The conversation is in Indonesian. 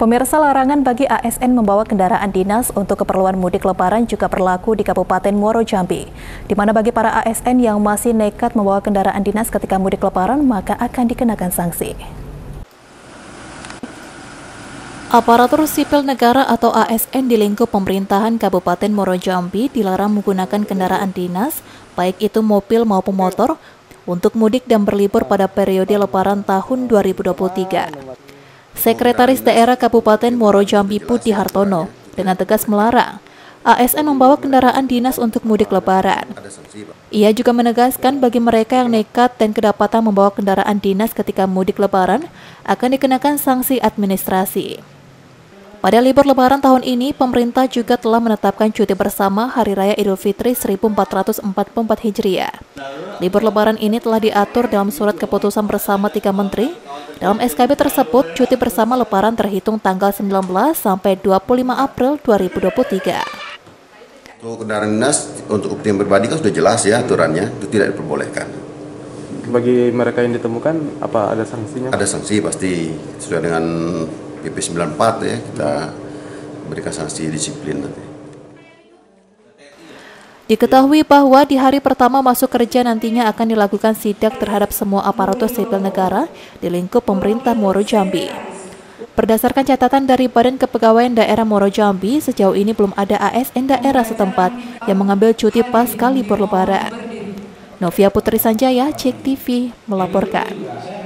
Pemirsa, larangan bagi ASN membawa kendaraan dinas untuk keperluan mudik lebaran juga berlaku di Kabupaten Muaro Jambi, di mana bagi para ASN yang masih nekat membawa kendaraan dinas ketika mudik lebaran maka akan dikenakan sanksi. Aparatur sipil negara atau ASN di lingkup pemerintahan Kabupaten Muaro Jambi dilarang menggunakan kendaraan dinas, baik itu mobil maupun motor, untuk mudik dan berlibur pada periode lebaran tahun 2023. Sekretaris Daerah Kabupaten Muaro Jambi Putih Hartono dengan tegas melarang ASN membawa kendaraan dinas untuk mudik lebaran. Ia juga menegaskan bagi mereka yang nekat dan kedapatan membawa kendaraan dinas ketika mudik lebaran akan dikenakan sanksi administrasi. Pada libur lebaran tahun ini, pemerintah juga telah menetapkan cuti bersama Hari Raya Idul Fitri 1444 Hijriah. Libur lebaran ini telah diatur dalam surat keputusan bersama 3 menteri. Dalam SKB tersebut, cuti bersama lebaran terhitung tanggal 19 sampai 25 April 2023. Untuk kendaraan dinas, untuk kepentingan pribadi kan sudah jelas ya aturannya, itu tidak diperbolehkan. Bagi mereka yang ditemukan, apa ada sanksinya? Ada sanksi pasti, sesuai dengan PP 94 ya, kita berikan sanksi disiplin nanti. Diketahui bahwa di hari pertama masuk kerja nantinya akan dilakukan sidak terhadap semua aparatur sipil negara di lingkup pemerintah Muaro Jambi. Berdasarkan catatan dari Badan Kepegawaian Daerah Muaro Jambi, sejauh ini belum ada ASN daerah setempat yang mengambil cuti pasca libur lebaran. Novia Putri Sanjaya, JEKTV melaporkan.